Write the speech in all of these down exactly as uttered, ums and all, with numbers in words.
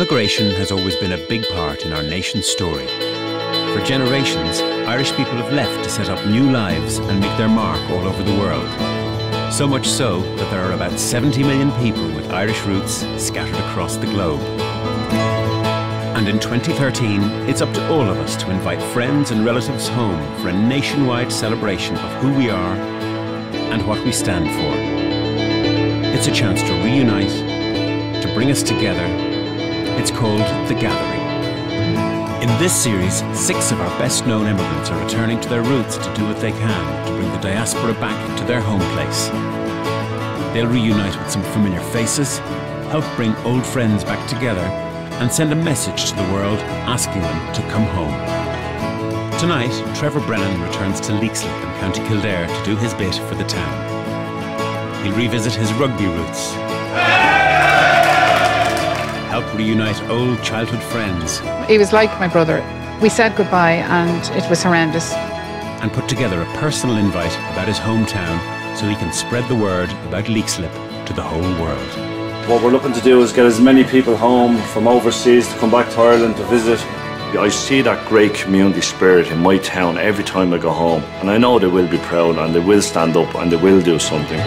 Immigration has always been a big part in our nation's story. For generations, Irish people have left to set up new lives and make their mark all over the world. So much so that there are about seventy million people with Irish roots scattered across the globe. And in twenty thirteen, it's up to all of us to invite friends and relatives home for a nationwide celebration of who we are and what we stand for. It's a chance to reunite, to bring us together. It's called The Gathering. In this series, six of our best-known immigrants are returning to their roots to do what they can to bring the diaspora back to their home place. They'll reunite with some familiar faces, help bring old friends back together, and send a message to the world asking them to come home. Tonight, Trevor Brennan returns to Leixlip in County Kildare to do his bit for the town. He'll revisit his rugby roots, help reunite old childhood friends. He was like my brother. We said goodbye and it was horrendous. And put together a personal invite about his hometown so he can spread the word about Leixlip to the whole world. What we're looking to do is get as many people home from overseas to come back to Ireland to visit. I see that great community spirit in my town every time I go home, and I know they will be proud and they will stand up and they will do something.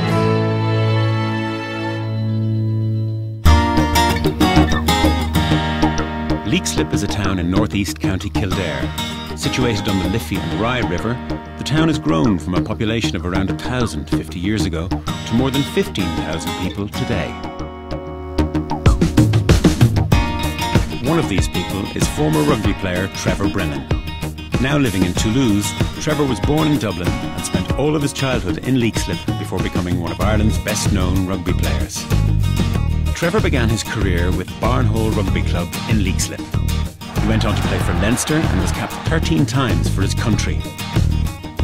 Leixlip is a town in northeast County Kildare. Situated on the Liffey and Rye River, the town has grown from a population of around one thousand fifty years ago to more than fifteen thousand people today. One of these people is former rugby player Trevor Brennan. Now living in Toulouse, Trevor was born in Dublin and spent all of his childhood in Leixlip before becoming one of Ireland's best-known rugby players. Trevor began his career with Barnhall Rugby Club in Leixlip. He went on to play for Leinster and was capped thirteen times for his country.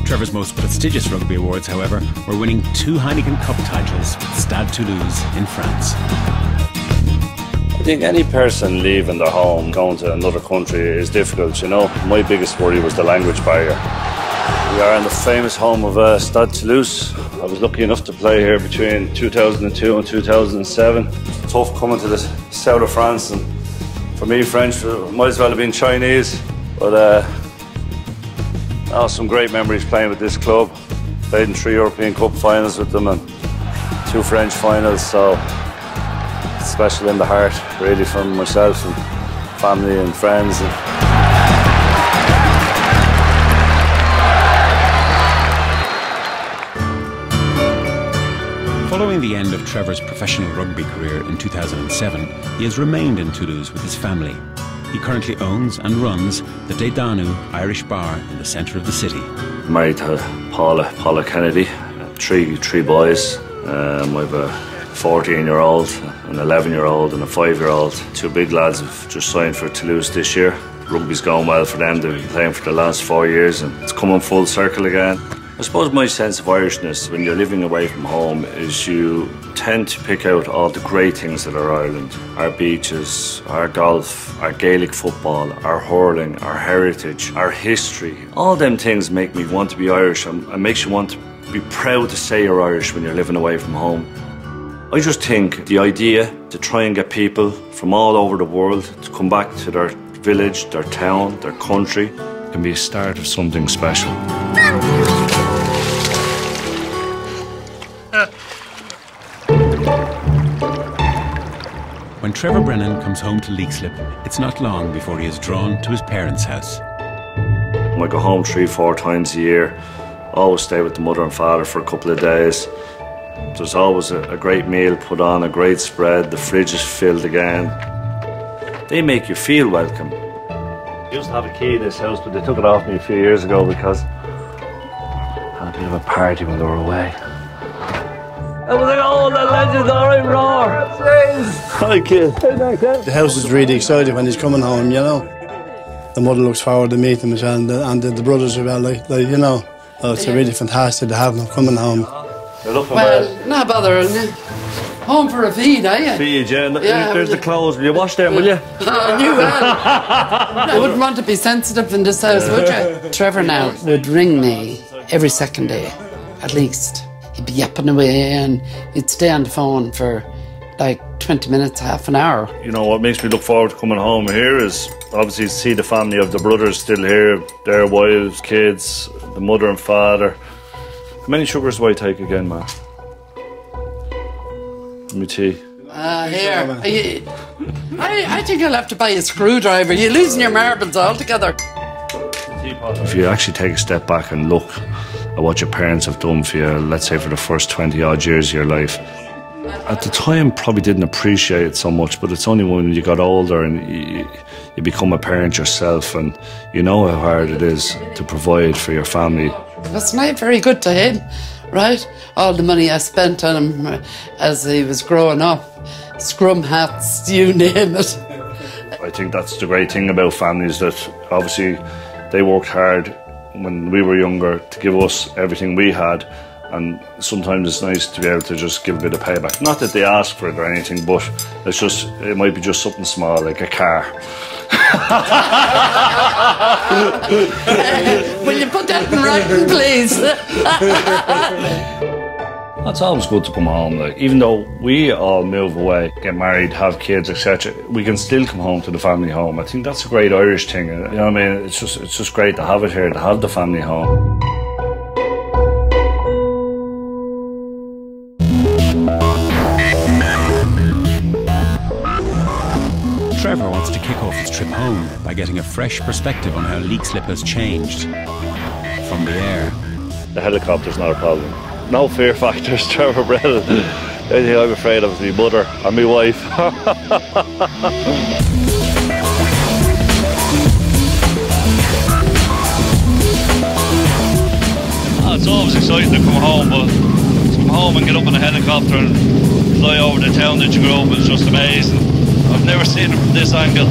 Trevor's most prestigious rugby awards, however, were winning two Heineken Cup titles with Stade Toulouse in France. I think any person leaving their home, going to another country is difficult, you know. My biggest worry was the language barrier. We are in the famous home of uh, Stade Toulouse. I was lucky enough to play here between two thousand two and two thousand seven. Tough coming to the south of France, and for me French might as well have been Chinese. But uh, oh, some great memories playing with this club. Played in three European Cup finals with them and two French finals, so it's special in the heart really for myself and family and friends. And, following the end of Trevor's professional rugby career in two thousand seven, he has remained in Toulouse with his family. He currently owns and runs the De Danu Irish Bar in the centre of the city. Married to Paula, Paula Kennedy, three, three boys. Um, I have a fourteen-year-old, an eleven-year-old and a five-year-old. Two big lads have just signed for Toulouse this year. Rugby's going well for them. They've been playing for the last four years and it's coming full circle again. I suppose my sense of Irishness when you're living away from home is you tend to pick out all the great things that are Ireland. Our beaches, our golf, our Gaelic football, our hurling, our heritage, our history. All them things make me want to be Irish and makes you want to be proud to say you're Irish when you're living away from home. I just think the idea to try and get people from all over the world to come back to their village, their town, their country can be a start of something special. When Trevor Brennan comes home to Leixlip, it's not long before he is drawn to his parents' house. I go home three, four times a year. Always stay with the mother and father for a couple of days. There's always a, a great meal put on, a great spread. The fridge is filled again. They make you feel welcome. I used to have a key to this house, but they took it off me a few years ago because I had a bit of a party when they were away. I was like, oh, the legendary roar! Hi, kid. The house is really excited when he's coming home, you know. The mother looks forward to meeting him, and the, and the, the brothers are well, like, like, you know. Oh, it's yeah. Really fantastic to have him coming home. Well, no bother. Home for a feed, are you? Feed, yeah. yeah There's the clothes. Will you wash them, will you? Oh, you will. I wouldn't want to be sensitive in this house, would you? Trevor now would ring me every second day, at least. He'd be yapping away and he'd stay on the phone for like twenty minutes, half an hour. You know, what makes me look forward to coming home here is obviously to see the family of the brothers still here, their wives, kids, the mother and father. How many sugars do I take again, man? Let me tea. Ah, uh, here. You, I, I think you'll have to buy a screwdriver. You're losing your marbles altogether. If you actually take a step back and look at what your parents have done for you, let's say for the first twenty odd years of your life, at the time probably didn't appreciate it so much, but it's only when you got older and you, you become a parent yourself and you know how hard it is to provide for your family. That's not very good to him, right? All the money I spent on him as he was growing up, scrum hats, you name it. I think that's the great thing about families, that obviously they worked hard when we were younger to give us everything we had, and sometimes it's nice to be able to just give a bit of payback. Not that they ask for it or anything, but it's just, it might be just something small, like a car. uh, will you put that in writing, please? It's always good to come home, like, even though we all move away, get married, have kids, et cetera, we can still come home to the family home. I think that's a great Irish thing, you know what I mean? It's just, it's just great to have it here, to have the family home. Trevor wants to kick off his trip home by getting a fresh perspective on how Leixlip has changed from the air. The helicopter's not a problem. No fear factors, Trevor Brennan. The only thing I'm afraid of is my mother and my wife. Oh, it's always exciting to come home, but to come home and get up in a helicopter and fly over the town that you grew up in is just amazing. I've never seen it from this angle.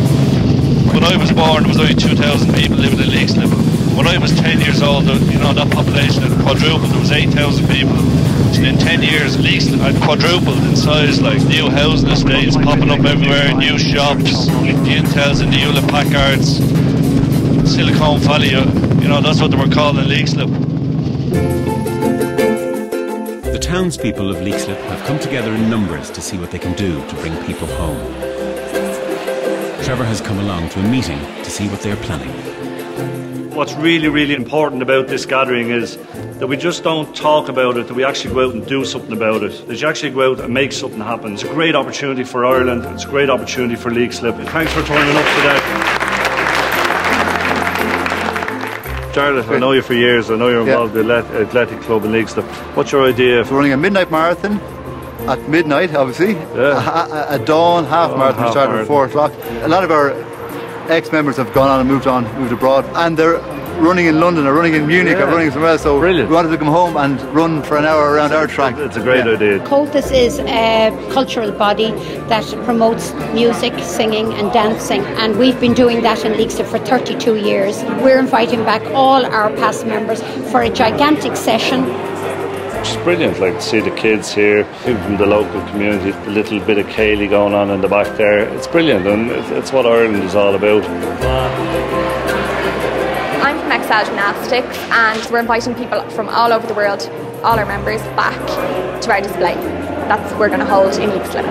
When I was born, there was only two thousand people living in Leixlip. When I was ten years old, you know, that population had quadrupled. There was eight thousand people. And in ten years, Leixlip had quadrupled in size, like new housing estates popping up everywhere, new shops, the Intels and the Hewlett-Packards, Silicon Valley, you know, that's what they were called in Leixlip. The townspeople of Leixlip have come together in numbers to see what they can do to bring people home. Trevor has come along to a meeting to see what they're planning. What's really, really important about this gathering is that we just don't talk about it, that we actually go out and do something about it, that you actually go out and make something happen. It's a great opportunity for Ireland, it's a great opportunity for Leixlip. Thanks for turning up today. Charlotte, I know you for years, I know you're involved with yeah. the Athletic Club in Leixlip. What's your idea? We're running a midnight marathon. At midnight, obviously, yeah. a, a dawn half marathon oh, started at four o'clock. A lot of our ex-members have gone on and moved on, moved abroad, and they're running in London, or running in Munich, yeah. or running somewhere else. So Brilliant. We wanted to come home and run for an hour around our track. It's a great yeah. idea. Coltas is a cultural body that promotes music, singing, and dancing, and we've been doing that in Leixlip for thirty-two years. We're inviting back all our past members for a gigantic session. It's brilliant, like, to see the kids here, people from the local community, a little bit of Cayley going on in the back there. It's brilliant, and it's, it's what Ireland is all about. I'm from Exile Gymnastics, and we're inviting people from all over the world, all our members, back to our display. That's what we're going to hold in Leixlip.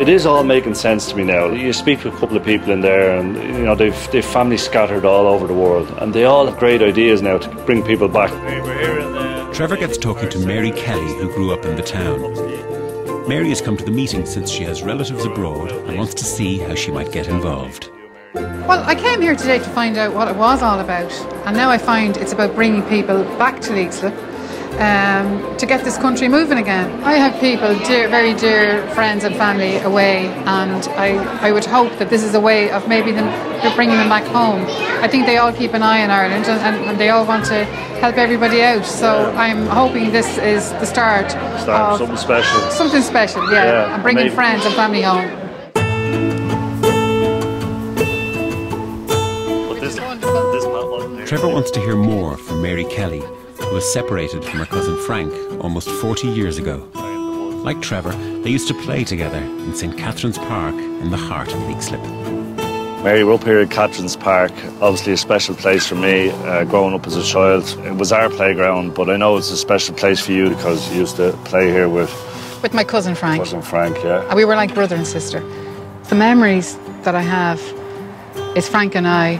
It is all making sense to me now. You speak to a couple of people in there, and you know they've, they've families scattered all over the world, and they all have great ideas now to bring people back. Trevor gets talking to Mary Kelly, who grew up in the town. Mary has come to the meeting since she has relatives abroad and wants to see how she might get involved. Well, I came here today to find out what it was all about, and now I find it's about bringing people back to Leixlip um, to get this country moving again. I have people, dear, very dear friends and family away, and I, I would hope that this is a way of maybe them, bringing them back home. I think they all keep an eye on Ireland, and, and they all want to help everybody out, so yeah. I'm hoping this is the start, start of something special. Something special, yeah, yeah and bringing maybe. friends and family home. But this, this one Trevor wants to hear more from Mary Kelly, who was separated from her cousin Frank almost forty years ago. Like Trevor, they used to play together in St Catherine's Park in the heart of Leixlip. Mary, we're up here at Catherine's Park, obviously a special place for me, uh, growing up as a child. It was our playground, but I know it's a special place for you because you used to play here with With my cousin Frank. Cousin Frank, yeah. And we were like brother and sister. The memories that I have is Frank and I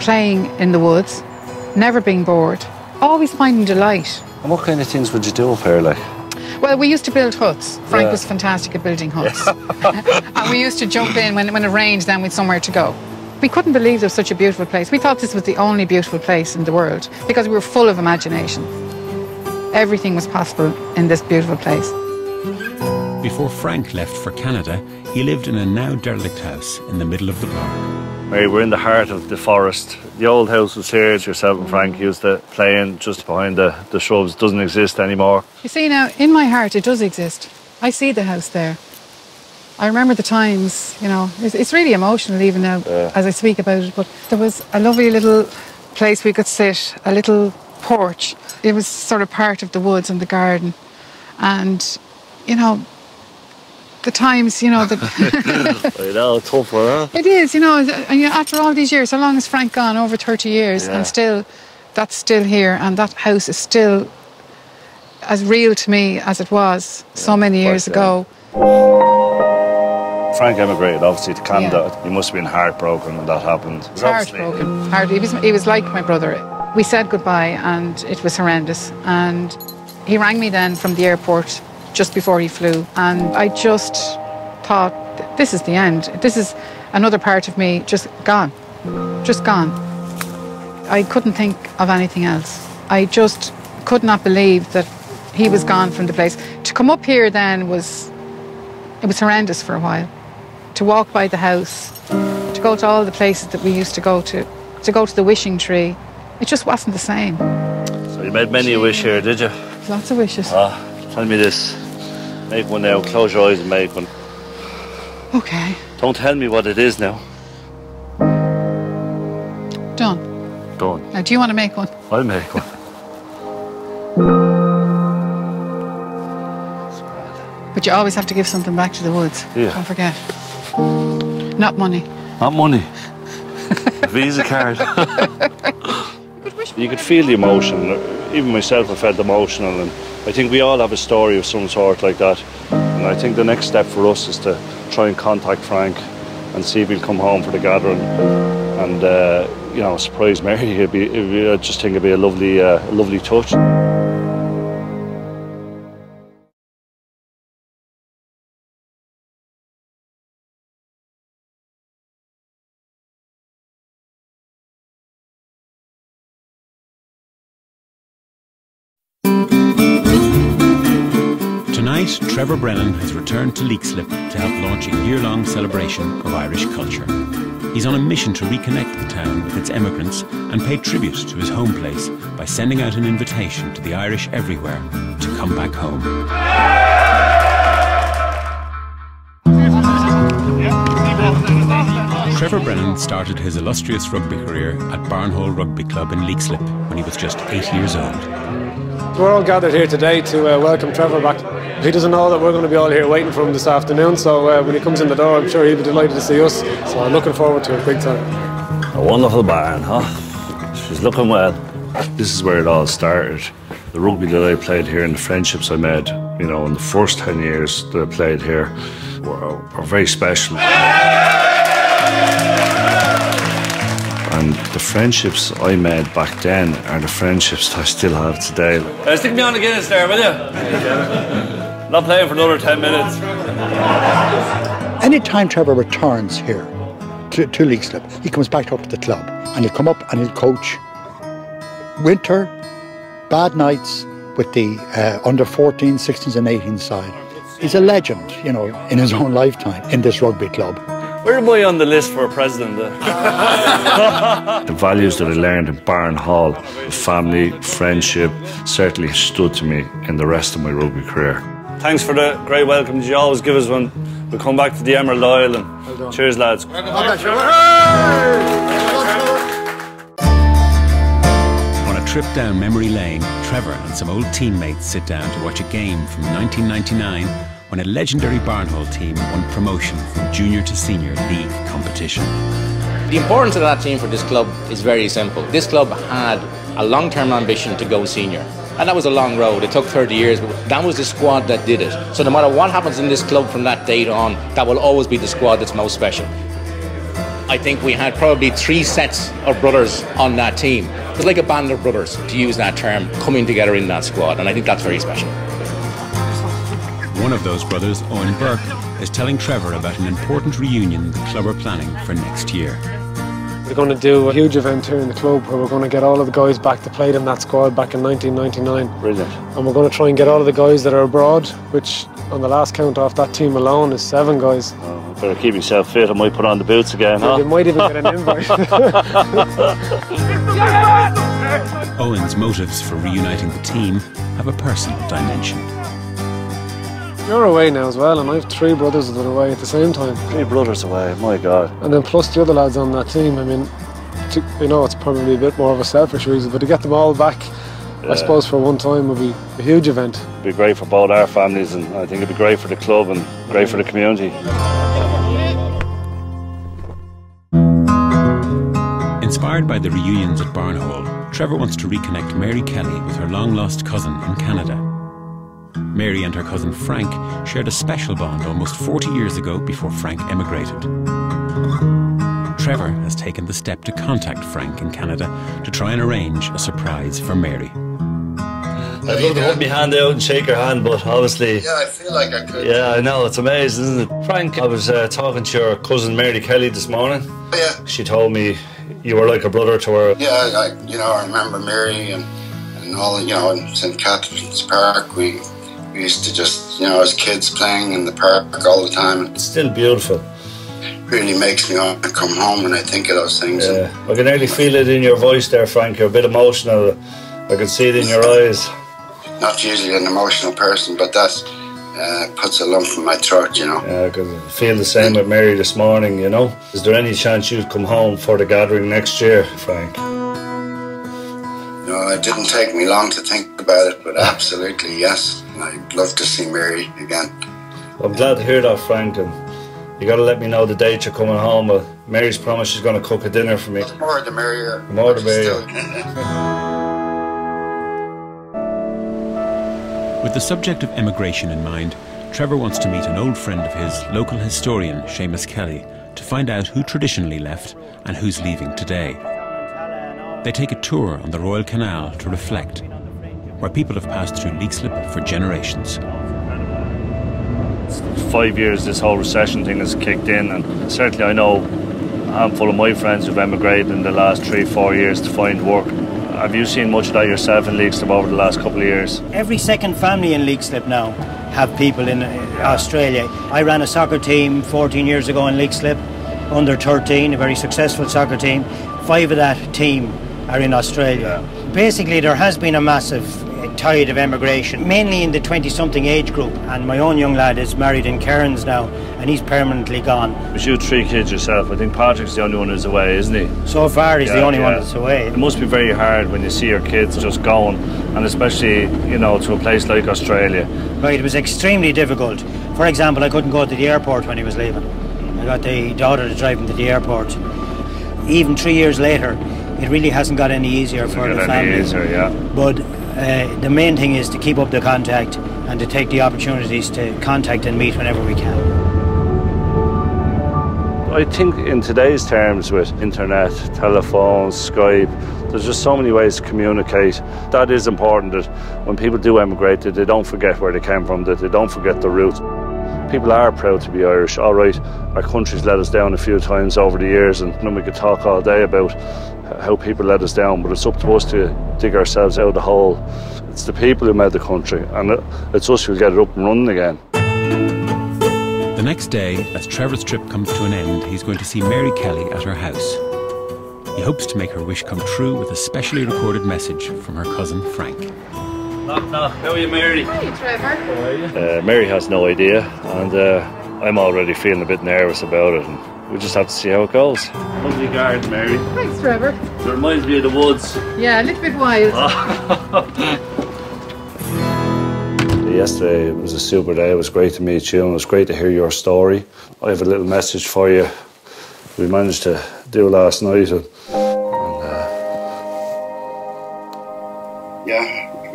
playing in the woods, never being bored, always finding delight. And what kind of things would you do up here, like? Well, we used to build huts. Frank yeah. was fantastic at building huts. And we used to jump in when, when it rained, then we'd somewhere to go. We couldn't believe there was such a beautiful place. We thought this was the only beautiful place in the world because we were full of imagination. Everything was possible in this beautiful place. Before Frank left for Canada, he lived in a now derelict house in the middle of the block. Mary, we're in the heart of the forest. The old house was here, yourself and Frank used to play in just behind the, the shrubs. It doesn't exist anymore. You see now, in my heart it does exist. I see the house there. I remember the times, you know, it's, it's really emotional even now yeah. as I speak about it, but there was a lovely little place we could sit, a little porch. It was sort of part of the woods and the garden. And, you know, the times, you know, the I know, tough, huh? It is, you know, and you know, after all these years, how long has Frank gone? Over thirty years, yeah. and still, that's still here, and that house is still as real to me as it was yeah, so many years ago. Frank emigrated, obviously, to Canada. Yeah. He must have been heartbroken when that happened. Heartbroken, hard. He was, he was like my brother. We said goodbye, and it was horrendous. And he rang me then from the airport just before he flew, and I just thought, this is the end. This is another part of me just gone, just gone. I couldn't think of anything else. I just could not believe that he was gone from the place. To come up here then was, it was horrendous for a while. To walk by the house, to go to all the places that we used to go to, to go to the wishing tree, it just wasn't the same. So you made many a wish here, did you? Lots of wishes. Ah, tell me this. Make one now. Close your eyes and make one. Okay. Don't tell me what it is now. Done. Done. Now, do you want to make one? I'll make one. But you always have to give something back to the woods. Yeah. Don't forget. Not money. Not money. A Visa card. You could feel the emotion. Even myself, I felt emotional, and I think we all have a story of some sort like that. And I think the next step for us is to try and contact Frank and see if he'll come home for the gathering. And, uh, you know, surprise Mary. It'd be, it'd be, I just think it'd be a lovely, uh, a lovely touch. Trevor Brennan has returned to Leixlip to help launch a year-long celebration of Irish culture. He's on a mission to reconnect the town with its emigrants and pay tribute to his home place by sending out an invitation to the Irish everywhere to come back home. Trevor Brennan started his illustrious rugby career at Barnhall Rugby Club in Leixlip when he was just eight years old. We're all gathered here today to uh, welcome Trevor back. He doesn't know that we're going to be all here waiting for him this afternoon, so uh, when he comes in the door, I'm sure he'll be delighted to see us. So I'm looking forward to it big time. A wonderful barn, huh? She's looking well. This is where it all started. The rugby that I played here and the friendships I made, you know, in the first ten years that I played here were, were very special. And the friendships I made back then are the friendships that I still have today. Uh, stick me on the Guinness there, will you? Not playing for another ten minutes. Anytime Trevor returns here to, to Leixlip, he comes back up to the club and he'll come up and he'll coach winter, bad nights with the uh, under fourteen, sixteens and eighteens side. He's a legend, you know, in his own lifetime in this rugby club. Where am I on the list for a president? The values that I learned in Barnhall, family, friendship, certainly stood to me in the rest of my rugby career. Thanks for the great welcome that you always give us when we come back to the Emerald Island. Well, cheers, lads. On a trip down memory lane, Trevor and some old teammates sit down to watch a game from nineteen ninety-nine when a legendary Barnhall team won promotion from junior to senior league competition. The importance of that team for this club is very simple. This club had a long-term ambition to go senior. And that was a long road. It took thirty years, but that was the squad that did it. So no matter what happens in this club from that date on, that will always be the squad that's most special. I think we had probably three sets of brothers on that team. It was like a band of brothers, to use that term, coming together in that squad, and I think that's very special. One of those brothers, Owen Burke, is telling Trevor about an important reunion the club are planning for next year. We're going to do a huge event here in the club where we're going to get all of the guys back that played in that squad back in nineteen ninety-nine. Brilliant. And we're going to try and get all of the guys that are abroad, which on the last count off that team alone is seven guys. Better keep yourself fit, I might put on the boots again, yeah, huh? You might even get an invite. Owen's motives for reuniting the team have a personal dimension. You're away now as well, and I have three brothers that are away at the same time. Three brothers away, my God. And then plus the other lads on that team, I mean, to, you know, it's probably a bit more of a selfish reason, but to get them all back, yeah. I suppose for one time would be a huge event. It'd be great for both our families, and I think it'd be great for the club and great for the community. Inspired by the reunions at Barnhall, Trevor wants to reconnect Mary Kelly with her long-lost cousin in Canada. Mary and her cousin Frank shared a special bond almost forty years ago before Frank emigrated. Trevor has taken the step to contact Frank in Canada to try and arrange a surprise for Mary. I'd love to hold my hand out and shake her hand, but obviously... Yeah, I feel like I could. Yeah, I know, it's amazing, isn't it? Frank, I was uh, talking to your cousin Mary Kelly this morning. Yeah. She told me you were like a brother to her. Yeah, I, you know, I remember Mary and, and all, you know, in St Catherine's Park. We, we used to just, you know, as kids playing in the park all the time. It's still beautiful. Really makes me want to come home when I think of those things. Yeah. And, I can nearly feel it in your voice there, Frank. You're a bit emotional. I can see it in your eyes. Not usually an emotional person, but that uh, puts a lump in my throat, you know. Yeah, I could feel the same with Mary this morning, you know. Is there any chance you'd come home for the gathering next year, Frank? No, it didn't take me long to think about it, but absolutely, yes. And I'd love to see Mary again. I'm glad to hear that, Frank. And you got to let me know the date you're coming home. But Mary's promised she's going to cook a dinner for me. The more the merrier. The more the merrier. With the subject of emigration in mind, Trevor wants to meet an old friend of his, local historian Seamus Kelly, to find out who traditionally left and who's leaving today. They take a tour on the Royal Canal to reflect, where people have passed through Leixlip for generations. Five years this whole recession thing has kicked in, and certainly I know a handful of my friends who've emigrated in the last three, four years to find work. Have you seen much of that yourself in Leixlip over the last couple of years? Every second family in Leixlip now have people in Australia. I ran a soccer team fourteen years ago in Leixlip, under thirteen, a very successful soccer team. Five of that team are in Australia. Yeah. Basically, there has been a massive tide of emigration, mainly in the twenty-something age group. And my own young lad is married in Cairns now, and he's permanently gone. But you have three kids yourself. I think Patrick's the only one who's away, isn't he? So far, he's yeah, the only yeah. one that's away. It must be very hard when you see your kids just going, and especially, you know, to a place like Australia. Right, it was extremely difficult. For example, I couldn't go to the airport when he was leaving. I got the daughter to drive him to the airport. Even three years later, it really hasn't got any easier for the family. Easier, yeah. But uh, the main thing is to keep up the contact and to take the opportunities to contact and meet whenever we can. I think in today's terms with internet, telephones, Skype, there's just so many ways to communicate. That is important, that when people do emigrate, that they don't forget where they came from, that they don't forget their roots. People are proud to be Irish. All right, our country's let us down a few times over the years, and then we could talk all day about how people let us down, but it's up to us to dig ourselves out of the hole. It's the people who made the country, and it's us who'll get it up and running again. The next day, as Trevor's trip comes to an end, he's going to see Mary Kelly at her house. He hopes to make her wish come true with a specially recorded message from her cousin Frank. Knock, knock. How are you, Mary? Hi, Trevor. How are you? Uh, Mary has no idea, and uh, I'm already feeling a bit nervous about it. And we just have to see how it goes. Lovely garden, Mary. Thanks, Trevor. It reminds me of the woods. Yeah, a little bit wild. Yesterday it was a super day. It was great to meet you, and it was great to hear your story. I have a little message for you we managed to do last night. And, and, uh... Yeah,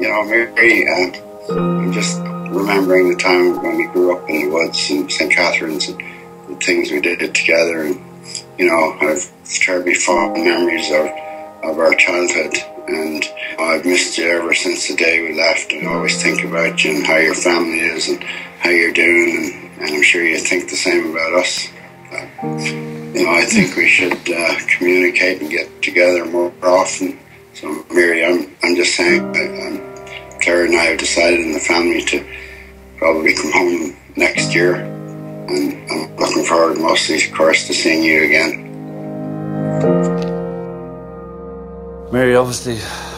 you know, Mary, and I'm just remembering the time when we grew up in the woods in St Catherine's and the things we did together. And you know, I've terribly fond memories of, of our childhood, and I've missed you ever since the day we left. I always think about you and how your family is and how you're doing, and, and I'm sure you think the same about us. Uh, you know, I think we should uh, communicate and get together more often. So Mary, I'm, I'm just saying, I, I'm, Claire and I have decided in the family to probably come home next year, and I'm looking forward mostly, of course, to seeing you again. Mary, obviously,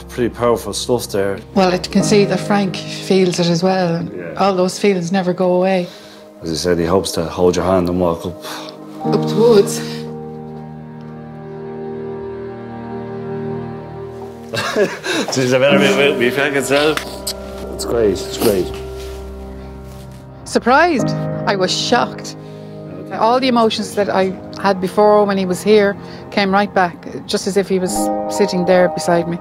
pretty powerful stuff there. Well, it can see that Frank feels it as well. And yeah. All those feelings never go away. As I said, he hopes to hold your hand and walk up. Up the woods. She's a better bit me, if I can tell. It's great, it's great. Surprised. I was shocked. All the emotions that I had before when he was here came right back, just as if he was sitting there beside me.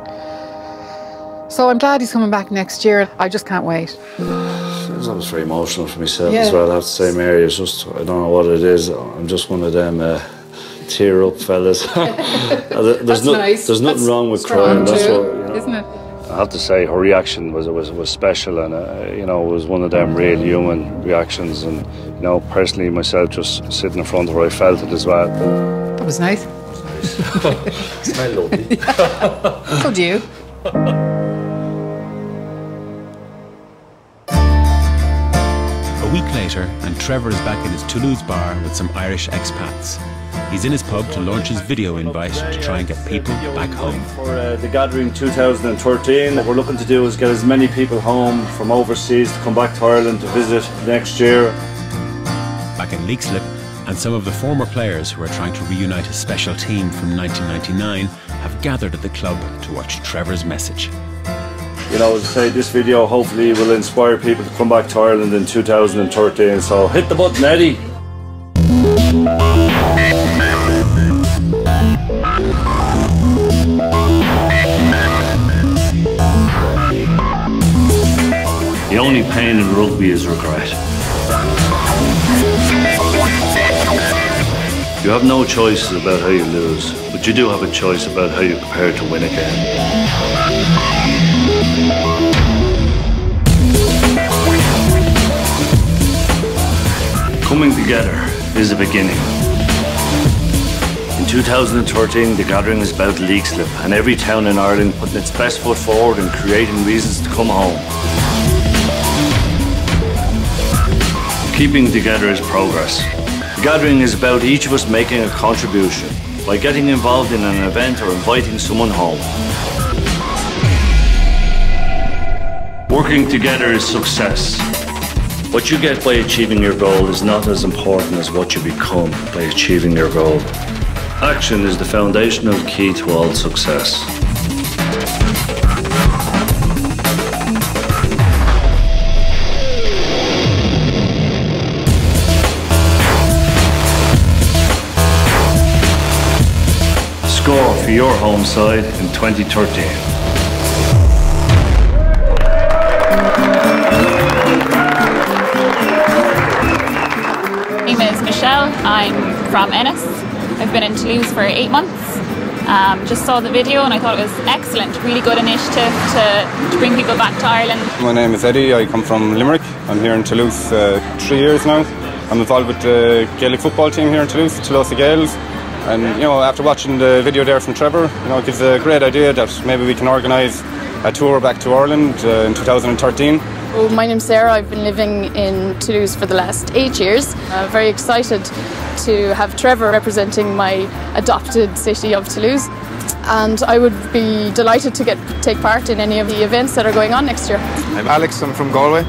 So I'm glad he's coming back next year. I just can't wait. It was always very emotional for myself, yeah, as well, I have to say, Mary. It's just, I don't know what it is. I'm just one of them uh, tear up fellas. there's that's no, nice. There's nothing that's wrong with crying. That's what, you know, isn't it? I have to say, her reaction was was was special, and uh, you know, it was one of them real human reactions. And you know, personally myself, just sitting in front of her, I felt it as well. That was nice. It's my lovely. So do you. A week later, and Trevor is back in his Toulouse bar with some Irish expats. He's in his pub to launch his video invite to try and get people back home. For uh, The Gathering two thousand thirteen, what we're looking to do is get as many people home from overseas to come back to Ireland to visit next year. Back in Leixlip, and some of the former players who are trying to reunite a special team from nineteen ninety-nine have gathered at the club to watch Trevor's message. You know, to say this video hopefully will inspire people to come back to Ireland in two thousand thirteen, so hit the button, Eddie! The only pain in rugby is regret. You have no choice about how you lose, but you do have a choice about how you prepare to win again. Coming together is a beginning. In two thousand thirteen, The Gathering is about Leixlip, and every town in Ireland putting its best foot forward and creating reasons to come home. Keeping together is progress. The Gathering is about each of us making a contribution by getting involved in an event or inviting someone home. Working together is success. What you get by achieving your goal is not as important as what you become by achieving your goal. Action is the foundational key to all success. Score for your home side in twenty thirteen. My name is Michelle, I'm from Ennis. I've been in Toulouse for eight months. Um, just saw the video and I thought it was excellent, really good initiative to, to bring people back to Ireland. My name is Eddie, I come from Limerick. I'm here in Toulouse uh, three years now. I'm involved with the Gaelic football team here in Toulouse, Toulouse Gaels. And you know, after watching the video there from Trevor, you know, it gives a great idea that maybe we can organise a tour back to Ireland uh, in two thousand thirteen. Well, my name's Sarah. I've been living in Toulouse for the last eight years. Uh, very excited to have Trevor representing my adopted city of Toulouse, and I would be delighted to get take part in any of the events that are going on next year. I'm Alex. I'm from Galway.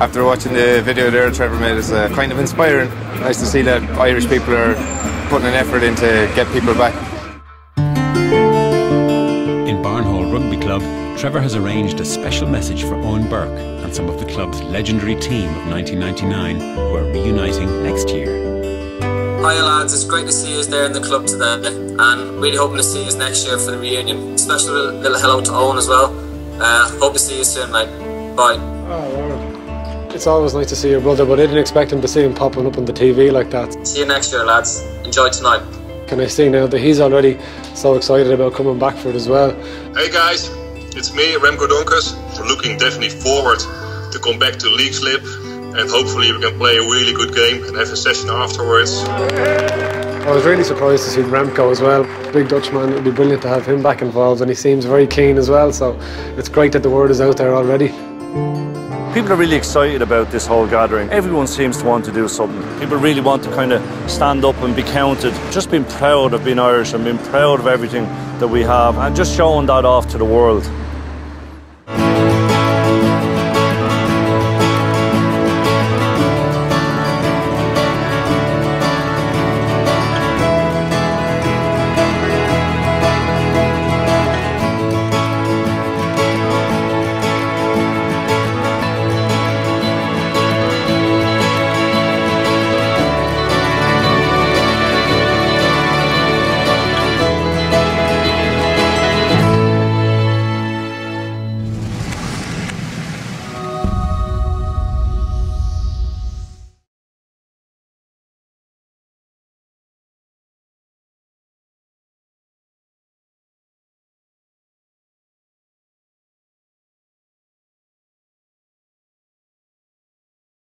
After watching the video there Trevor made, it's uh, kind of inspiring. Nice to see that Irish people are putting an effort in to get people back. In Barnhall Rugby Club, Trevor has arranged a special message for Owen Burke and some of the club's legendary team of nineteen ninety-nine who are reuniting next year. Hi lads, it's great to see you there in the club today, and really hoping to see you next year for the reunion. Special little hello to Owen as well. Uh, hope to see you soon, mate. Bye. Oh, Lord. It's always nice to see your brother, but I didn't expect him to see him popping up on the T V like that. See you next year, lads. Enjoy tonight. Can I see now that he's already so excited about coming back for it as well. Hey guys, it's me, Remco Donkers. Looking definitely forward to come back to Leixlip, and hopefully we can play a really good game and have a session afterwards. I was really surprised to see Remco as well. Big Dutchman, it would be brilliant to have him back involved, and he seems very keen as well, so it's great that the word is out there already. People are really excited about this whole gathering. Everyone seems to want to do something. People really want to kind of stand up and be counted. Just being proud of being Irish and being proud of everything that we have and just showing that off to the world.